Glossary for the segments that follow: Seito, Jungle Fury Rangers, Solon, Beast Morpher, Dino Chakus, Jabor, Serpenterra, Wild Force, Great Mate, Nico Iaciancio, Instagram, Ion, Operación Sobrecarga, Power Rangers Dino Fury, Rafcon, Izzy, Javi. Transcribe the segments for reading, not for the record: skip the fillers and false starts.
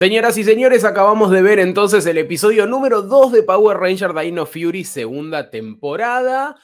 Señoras y señores, acabamos de ver entonces el episodio número 2 de Power Rangers Dino Fury, segunda temporada.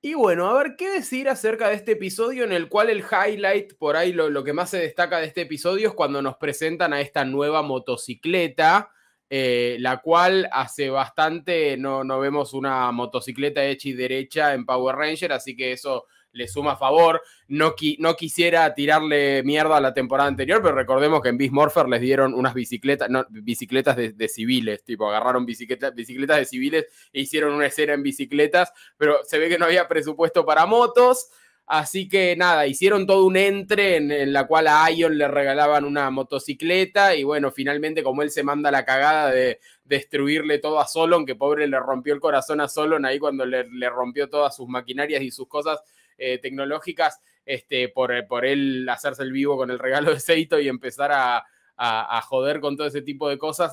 Y bueno, a ver, ¿qué decir acerca de este episodio en el cual el highlight, por ahí lo que más se destaca de este episodio es cuando nos presentan a esta nueva motocicleta, la cual hace bastante no vemos una motocicleta hecha y derecha en Power Ranger, así que eso le suma a favor. No quisiera tirarle mierda a la temporada anterior, pero recordemos que en Beast Morpher les dieron unas bicicletas, bicicletas de civiles, tipo agarraron bicicletas de civiles e hicieron una escena en bicicletas, pero se ve que no había presupuesto para motos, así que nada, hicieron todo un entre en la cual a Ion le regalaban una motocicleta y bueno, finalmente como él se manda la cagada de destruirle todo a Solon, que pobre le rompió el corazón a Solon ahí cuando le rompió todas sus maquinarias y sus cosas tecnológicas, por él hacerse el vivo con el regalo de Seito y empezar a joder con todo ese tipo de cosas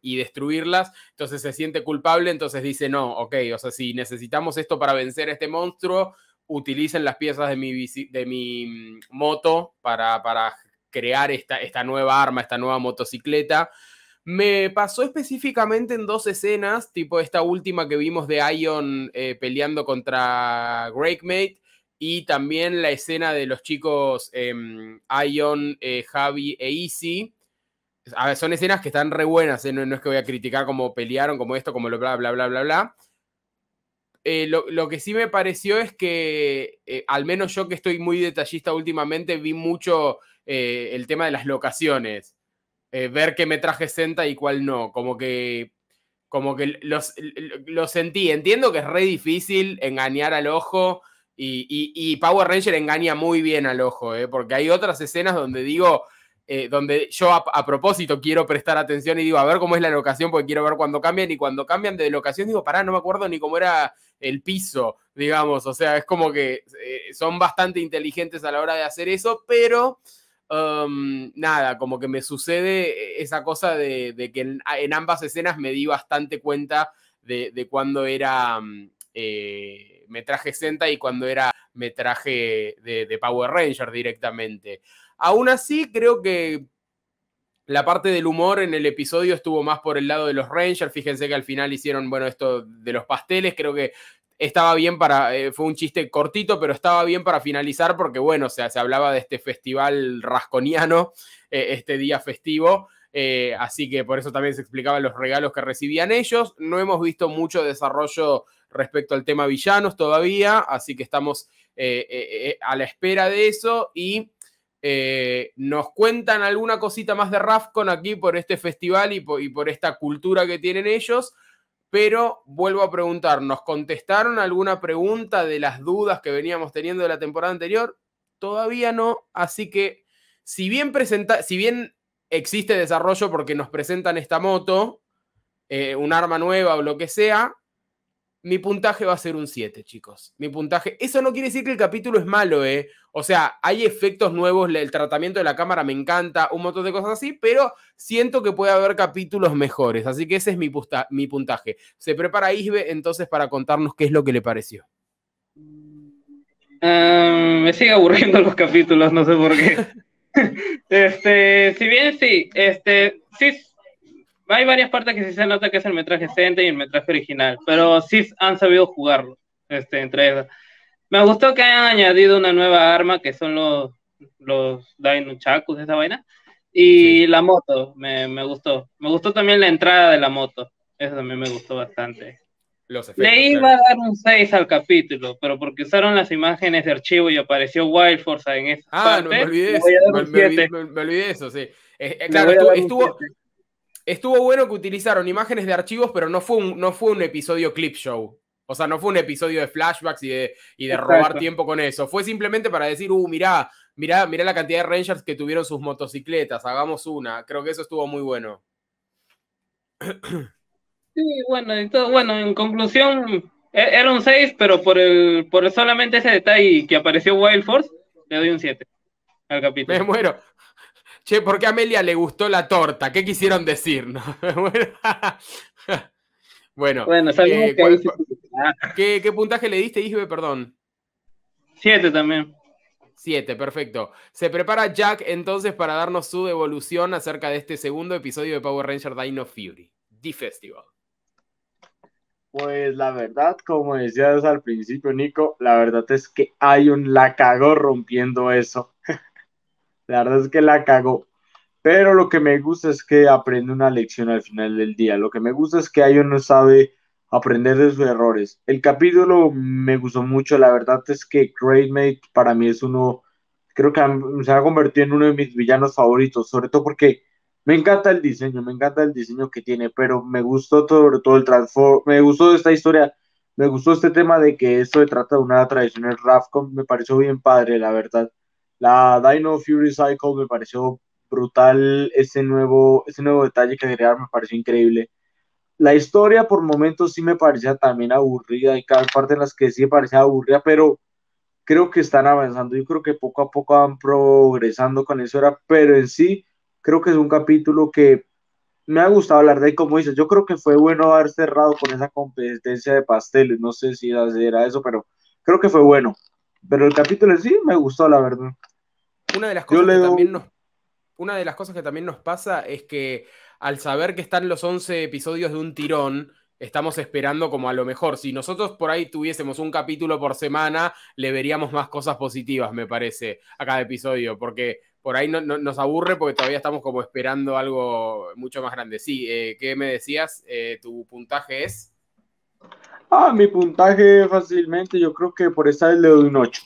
y destruirlas, entonces se siente culpable, entonces dice no, ok, o sea, si necesitamos esto para vencer a este monstruo, utilicen las piezas de mi moto para crear esta nueva arma, esta nueva motocicleta. Me pasó específicamente en dos escenas, tipo esta última que vimos de Ion peleando contra Great Mate y también la escena de los chicos Ion, Javi e Izzy. A ver, son escenas que están re buenas, no es que voy a criticar cómo pelearon, como esto, como lo bla, bla, bla, bla, bla. Lo que sí me pareció es que, al menos yo que estoy muy detallista últimamente, vi mucho el tema de las locaciones. Ver qué me traje Senta y cuál no, como que lo sentí, entiendo que es re difícil engañar al ojo y Power Ranger engaña muy bien al ojo, porque hay otras escenas donde digo, donde yo a propósito quiero prestar atención y digo, a ver cómo es la locación porque quiero ver cuando cambian de locación digo, pará, no me acuerdo ni cómo era el piso, digamos, o sea, es como que son bastante inteligentes a la hora de hacer eso, pero nada, como que me sucede esa cosa de que en ambas escenas me di bastante cuenta de cuando era me traje Senta y cuando era me traje de Power Ranger directamente. Aún así, creo que la parte del humor en el episodio estuvo más por el lado de los Rangers. Fíjense que al final hicieron, bueno, esto de los pasteles, creo que estaba bien para, fue un chiste cortito, pero estaba bien para finalizar porque, bueno, se hablaba de este festival rasconiano, este día festivo, así que por eso también se explicaban los regalos que recibían ellos. No hemos visto mucho desarrollo respecto al tema villanos todavía, así que estamos a la espera de eso y nos cuentan alguna cosita más de Rafcon aquí por este festival y por esta cultura que tienen ellos. Pero vuelvo a preguntar, ¿nos contestaron alguna pregunta de las dudas que veníamos teniendo de la temporada anterior? Todavía no, así que si bien existe desarrollo porque nos presentan esta moto, un arma nueva o lo que sea, mi puntaje va a ser un 7, chicos. Mi puntaje. Eso no quiere decir que el capítulo es malo, ¿eh? O sea, hay efectos nuevos, el tratamiento de la cámara me encanta, un montón de cosas así, pero siento que puede haber capítulos mejores. Así que ese es mi puntaje. Se prepara Isbe, entonces, para contarnos qué es lo que le pareció. Me sigue aburriendo los capítulos, no sé por qué. Si bien sí, sí. Hay varias partes que sí se nota que es el metraje decente y el metraje original, pero sí han sabido jugarlo, entre esas. Me gustó que hayan añadido una nueva arma, que son los Dino Chakus, esa vaina, y sí. La moto, me gustó. Me gustó también la entrada de la moto, eso también me gustó bastante. Los efectos, le iba a dar un 6 al capítulo, pero porque usaron las imágenes de archivo y apareció Wild Force en esa parte, no, me olvidé eso, sí. Claro, Estuvo bueno que utilizaron imágenes de archivos, pero no fue un episodio clip show. O sea, no fue un episodio de flashbacks y de robar tiempo con eso. Fue simplemente para decir, mirá la cantidad de Rangers que tuvieron sus motocicletas, hagamos una. Creo que eso estuvo muy bueno. Sí, bueno, entonces, bueno, en conclusión, era un 6, pero por solamente ese detalle que apareció Wild Force, le doy un 7 al capítulo. Me muero. Che, ¿por qué a Amelia le gustó la torta? ¿Qué quisieron decir? ¿No? Bueno, ¿qué puntaje le diste, Isbe? Perdón. 7 también. 7, perfecto. Se prepara Jack entonces para darnos su devolución acerca de este segundo episodio de Power Rangers Dino Fury, The Festival. Pues la verdad, como decías al principio, Nico, la verdad es que Ion la cagó rompiendo eso. La verdad es que la cagó. Pero lo que me gusta es que aprende una lección al final del día. Lo que me gusta es que Ion no sabe aprender de sus errores. El capítulo me gustó mucho. La verdad es que Great Mate para mí es uno, creo que se ha convertido en uno de mis villanos favoritos, sobre todo porque me encanta el diseño que tiene, pero me gustó sobre todo el transform, me gustó esta historia, me gustó este tema de que esto se trata de una tradicional Rafcon, me pareció bien padre, la verdad. La Dino Fury Cycle me pareció brutal, ese nuevo detalle que agregaron me pareció increíble. La historia por momentos sí me parecía también aburrida, hay partes en las que sí me parecía aburrida, pero creo que están avanzando, yo creo que poco a poco van progresando con eso, pero en sí creo que es un capítulo que me ha gustado hablar de, como dices, yo creo que fue bueno haber cerrado con esa competencia de pasteles, no sé si era eso, pero creo que fue bueno, pero el capítulo en sí me gustó, la verdad. Una de las cosas que también nos pasa es que al saber que están los 11 episodios de un tirón, estamos esperando como a lo mejor. Si nosotros por ahí tuviésemos un capítulo por semana, le veríamos más cosas positivas, me parece, a cada episodio, porque por ahí nos aburre porque todavía estamos como esperando algo mucho más grande. Sí, ¿qué me decías? ¿Tu puntaje es? Mi puntaje fácilmente, yo creo que por esta vez le doy un 8.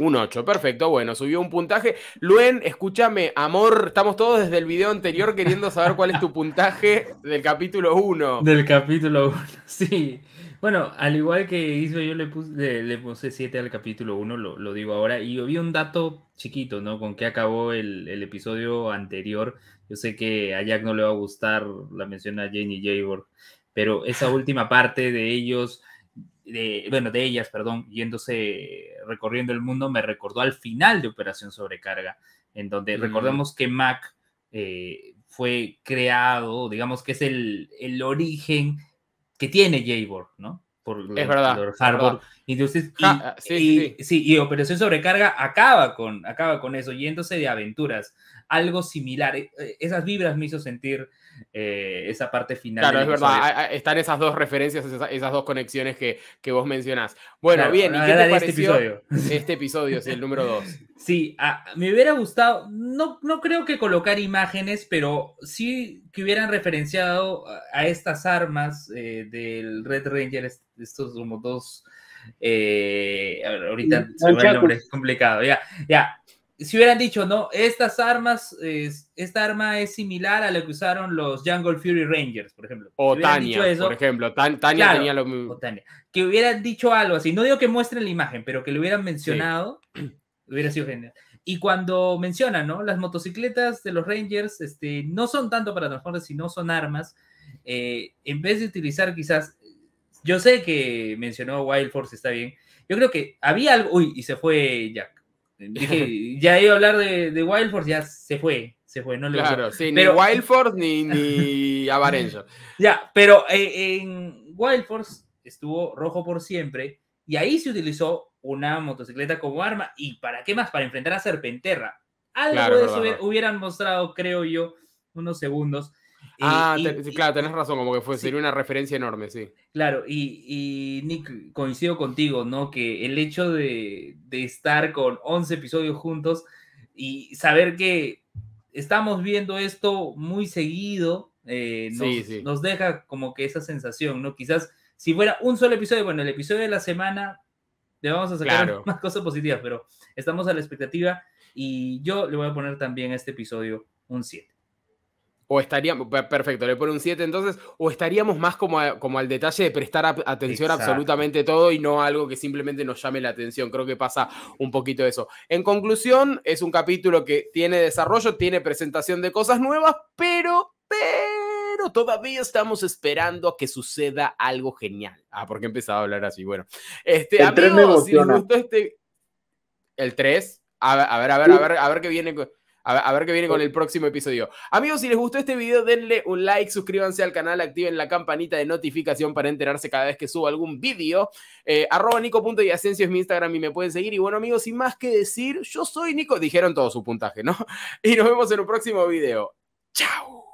Un 8, perfecto, bueno, subió un puntaje. Luen, escúchame, amor, estamos todos desde el video anterior queriendo saber cuál es tu puntaje del capítulo 1. Del capítulo 1, sí. Bueno, al igual que hizo yo le puse 7 al capítulo 1, lo digo ahora. Y yo vi un dato chiquito, ¿no? Con que acabó el episodio anterior. Yo sé que a Jack no le va a gustar, la menciona Jenny y Jabor, pero esa última parte de ellos... De ellas, yéndose, recorriendo el mundo, me recordó al final de Operación Sobrecarga, en donde recordamos que Mac fue creado, digamos que es el origen que tiene Jabor, ¿no? Por Harbor. Y Operación Sobrecarga acaba con eso, yéndose de aventuras. Algo similar, esas vibras me hizo sentir esa parte final. Claro, es verdad, están esas dos referencias, esas dos conexiones que vos mencionás. Bueno, claro, bien, ¿y qué te pareció este episodio? Sí, el número 2. Sí, me hubiera gustado, no creo que colocar imágenes, pero sí que hubieran referenciado a estas armas del Red Ranger, estos como dos... ahorita el nombre es complicado, ya. Si hubieran dicho, no, estas armas, esta arma es similar a la que usaron los Jungle Fury Rangers, por ejemplo. O si Tania, eso, por ejemplo. Tania claro, tenía lo mismo. Que hubieran dicho algo así. No digo que muestren la imagen, pero que lo hubieran mencionado, sí. Hubiera sido genial. Y cuando mencionan, ¿no? Las motocicletas de los Rangers no son tanto para transportes, sino son armas. En vez de utilizar quizás... Yo sé que mencionó Wild Force, está bien. Yo creo que había algo... Uy, y se fue Jack. Dije, ya iba a hablar de Wild Force, ya se fue, no le gustó. Claro, sí, pero, ni Wild Force ni Avarenzo. Ya, pero en Wild Force estuvo Rojo por Siempre, y ahí se utilizó una motocicleta como arma, y ¿para qué más? Para enfrentar a Serpenterra. Algo claro, de eso hubieran mostrado, creo yo, unos segundos. Claro, tenés razón, como que sería una referencia enorme, sí. Claro, y Nick, coincido contigo, ¿no? Que el hecho de estar con 11 episodios juntos y saber que estamos viendo esto muy seguido, nos deja como que esa sensación, ¿no? Quizás si fuera un solo episodio, bueno, el episodio de la semana le vamos a sacar más cosas positivas, pero estamos a la expectativa y yo le voy a poner también a este episodio un 7. O estaríamos, perfecto, le pone un 7 entonces, o estaríamos más como al detalle de prestar atención Exacto. absolutamente todo y no algo que simplemente nos llame la atención. Creo que pasa un poquito eso. En conclusión, es un capítulo que tiene desarrollo, tiene presentación de cosas nuevas, pero todavía estamos esperando a que suceda algo genial. ¿Por qué he empezado a hablar así? Bueno, amigos, si les gustó el 3, a ver qué viene... A ver qué viene con el próximo episodio. Amigos, si les gustó este video, denle un like, suscríbanse al canal, activen la campanita de notificación para enterarse cada vez que subo algún vídeo. @nico.iaciancio es mi Instagram y me pueden seguir. Y bueno, amigos, sin más que decir, yo soy Nico. Dijeron todo su puntaje, ¿no? Y nos vemos en un próximo video. ¡Chao!